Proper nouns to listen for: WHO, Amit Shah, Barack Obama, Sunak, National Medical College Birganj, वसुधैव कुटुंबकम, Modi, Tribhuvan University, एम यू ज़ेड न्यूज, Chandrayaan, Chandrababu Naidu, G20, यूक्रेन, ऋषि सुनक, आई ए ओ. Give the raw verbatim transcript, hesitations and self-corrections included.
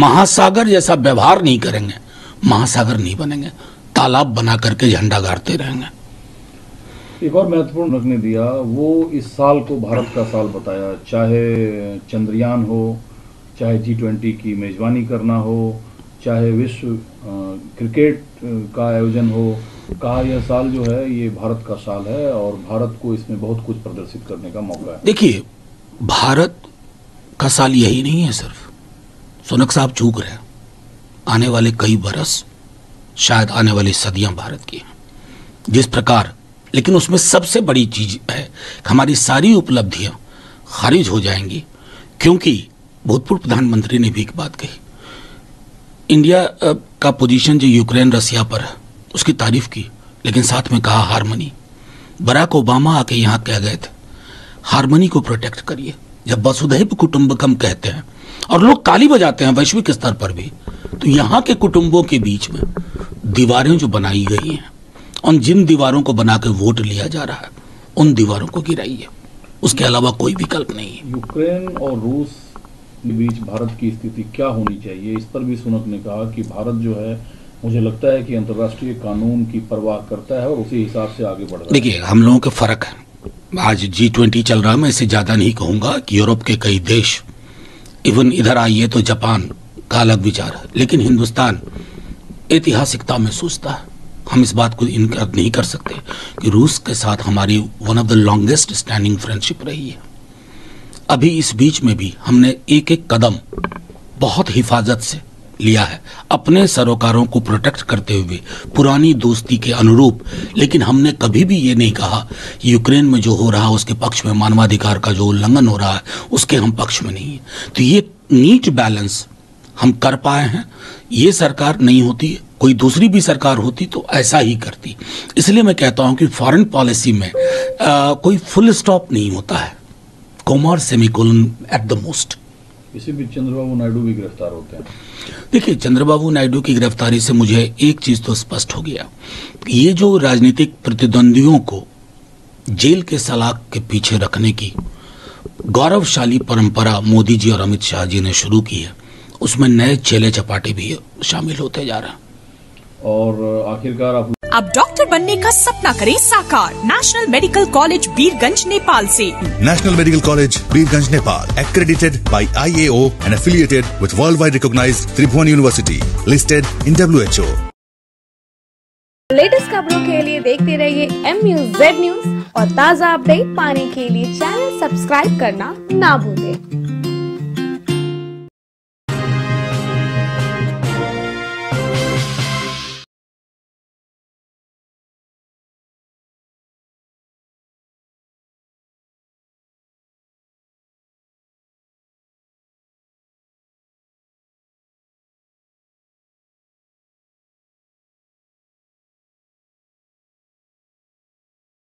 महासागर जैसा व्यवहार नहीं करेंगे, महासागर नहीं बनेंगे, तालाब बना करके झंडा गाड़ते रहेंगे। एक और महत्वपूर्ण रखने दिया, वो इस साल को भारत का साल बताया, चाहे चंद्रयान हो, चाहे जी ट्वेंटी की मेजबानी करना हो, चाहे विश्व क्रिकेट का आयोजन हो, कहा यह साल जो है ये भारत का साल है और भारत को इसमें बहुत कुछ प्रदर्शित करने का मौका है। देखिए, भारत का साल यही नहीं है सिर्फ, सोनक साहब चूक रहे हैं, आने वाले कई बरस, शायद आने वाली सदियाँ भारत की हैं जिस प्रकार, लेकिन उसमें सबसे बड़ी चीज़ है हमारी सारी उपलब्धियां खारिज हो जाएंगी, क्योंकि भूतपूर्व प्रधानमंत्री ने भी एक बात कही, इंडिया का पोजीशन जो यूक्रेन रसिया पर है उसकी तारीफ की, लेकिन साथ में कहा हारमनी। बराक ओबामा आके यहाँ कह गए थे हारमनी को प्रोटेक्ट करिए, जब वसुधैव कुटुंबकम कहते हैं और लोग ताली बजाते हैं वैश्विक स्तर पर भी, तो यहाँ के कुटुंबों के बीच में दीवारें जो बनाई गई हैं, उन जिन दीवारों को बना के वोट लिया जा रहा है, उन दीवारों को गिराइए, उसके अलावा कोई विकल्प नहीं है। यूक्रेन और रूस के बीच भारत की स्थिति क्या होनी चाहिए, इस पर भी सुनक ने कहा कि भारत जो है, मुझे लगता है कि अंतर्राष्ट्रीय कानून की परवाह करता है और उसी हिसाब से आगे बढ़ रहा है। देखिए, हम लोगों के फर्क है, आज जी ट्वेंटी चल रहा है, मैं इससे ज़्यादा नहीं कहूँगा कि यूरोप के कई देश, इवन इधर आइए तो जापान का अलग विचार है, लेकिन हिंदुस्तान ऐतिहासिकता में सोचता है। हम इस बात को इनकार नहीं कर सकते कि रूस के साथ हमारी one of the longest standing friendship रही है। अभी इस बीच में भी हमने एक एक कदम बहुत हिफाजत से लिया है, अपने सरोकारों को प्रोटेक्ट करते हुए, पुरानी दोस्ती के अनुरूप, लेकिन हमने कभी भी ये नहीं कहा यूक्रेन में जो हो रहा है उसके पक्ष में, मानवाधिकार का जो उल्लंघन हो रहा है उसके हम पक्ष में नहीं है। तो ये नीट बैलेंस हम कर पाए हैं। ये सरकार नहीं होती, कोई दूसरी भी सरकार होती तो ऐसा ही करती। इसलिए मैं कहता हूँ कि फॉरेन पॉलिसी में आ, कोई फुल स्टॉप नहीं होता है, comma semicolon at the most. इसी बीच चंद्रबाबू नायडू भी गिरफ्तार होते हैं। देखिए, चंद्रबाबू नायडू की गिरफ्तारी से मुझे एक चीज़ तो स्पष्ट हो गया, ये जो राजनीतिक प्रतिद्वंदियों को जेल के सलाख के पीछे रखने की गौरवशाली परंपरा मोदी जी और अमित शाह जी ने शुरू की है, उसमें नए चेले चपाटे भी शामिल होते जा रहा है। और आखिरकार आप अब डॉक्टर बनने का सपना करें साकार, national medical college Birgunj Nepal से। National medical college Birgunj Nepal, accredited by आई ए ओ and affiliated with world wide recognised Tribhuvan university, listed in W H O. Latest खबरों के लिए देखते रहिए एम यू ज़ेड न्यूज और ताज़ा अपडेट पाने के लिए चैनल सब्सक्राइब करना ना भूले।